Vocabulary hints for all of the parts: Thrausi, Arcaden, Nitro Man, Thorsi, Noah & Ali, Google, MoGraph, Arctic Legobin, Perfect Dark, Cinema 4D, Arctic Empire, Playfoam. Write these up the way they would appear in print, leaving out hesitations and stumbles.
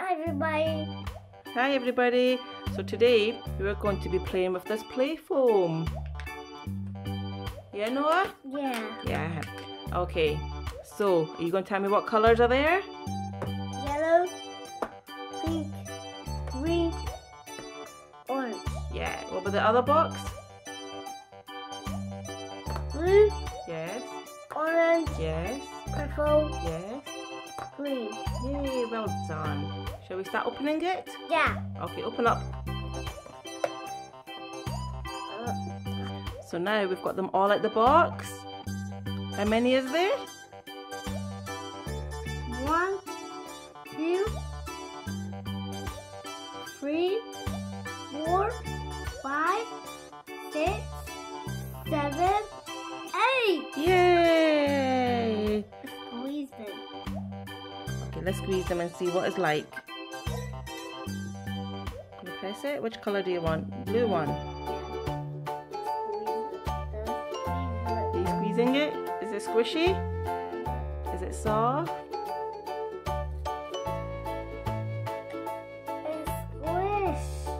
Hi everybody! So today we are going to be playing with this play foam. Yeah, Noah? Yeah. Okay, so are you going to tell me what colours are there? Yellow, pink, green, orange. Yeah, what about the other box? Blue. Yes. Orange. Yes. Purple. Yes. Green. Yay, well done. Shall we start opening it? Yeah. Okay, open up. So now we've got them all at the box. How many is there? 1, 2, 3, 4, 5, 6, 7, 8. Yay! Squeeze them. Okay, let's squeeze them and see what it's like. Can you press it? Which colour do you want? Blue one. Are you squeezing it? Is it squishy? Is it soft? It's squish.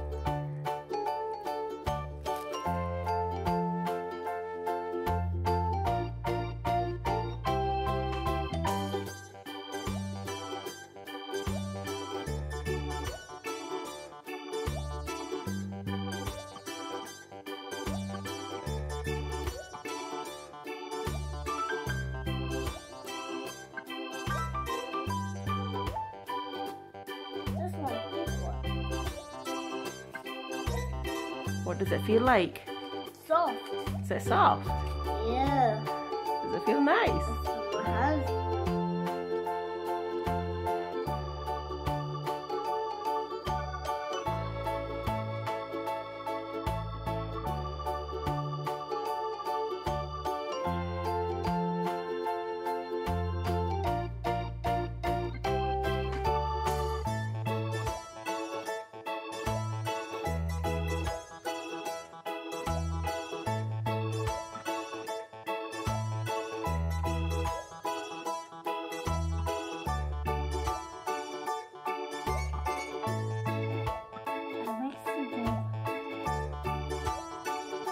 What does it feel like? Soft. Is it soft? Yeah. Does it feel nice? It has.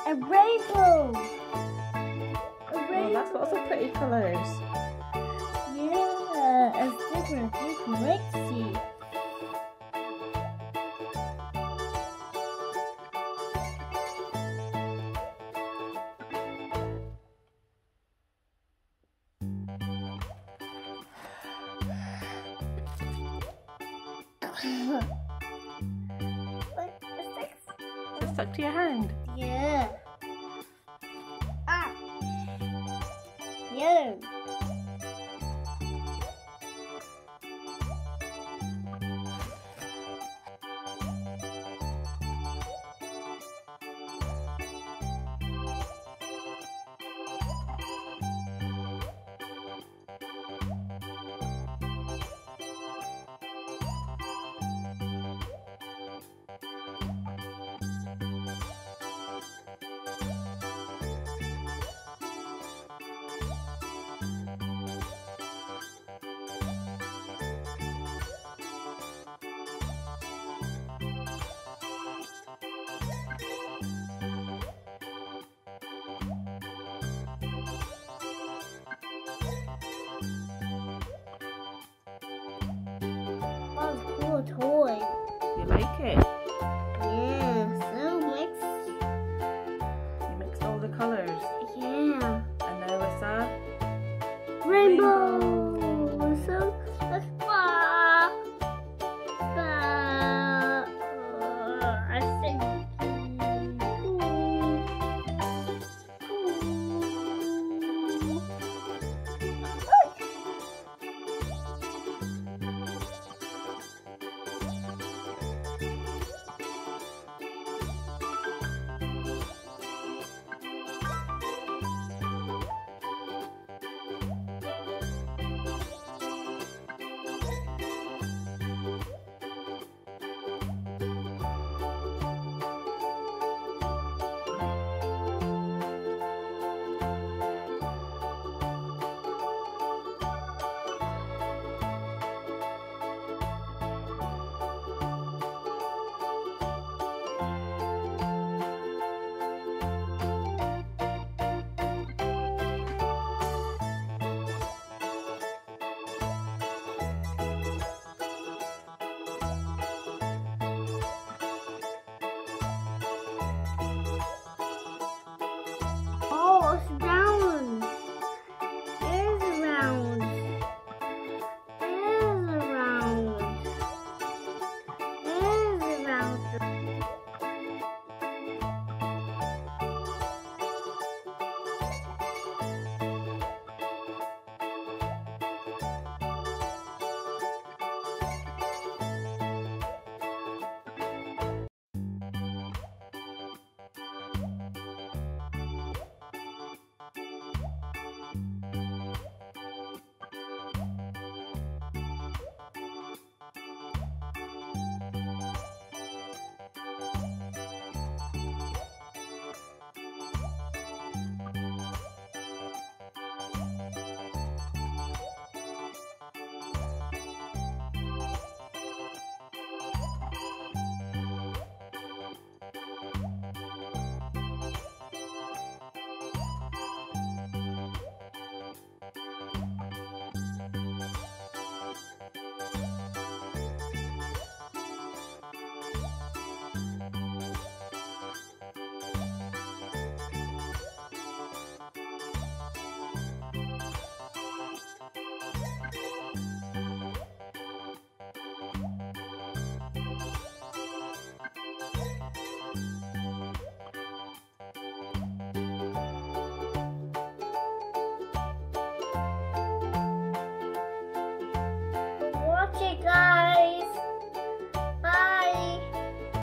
A rainbow! A rainbow! Oh, that's lots of pretty colours. Yeah, it's different. It's crazy. Is it stuck to your hand? Yeah. Yellow. Toy. You like it?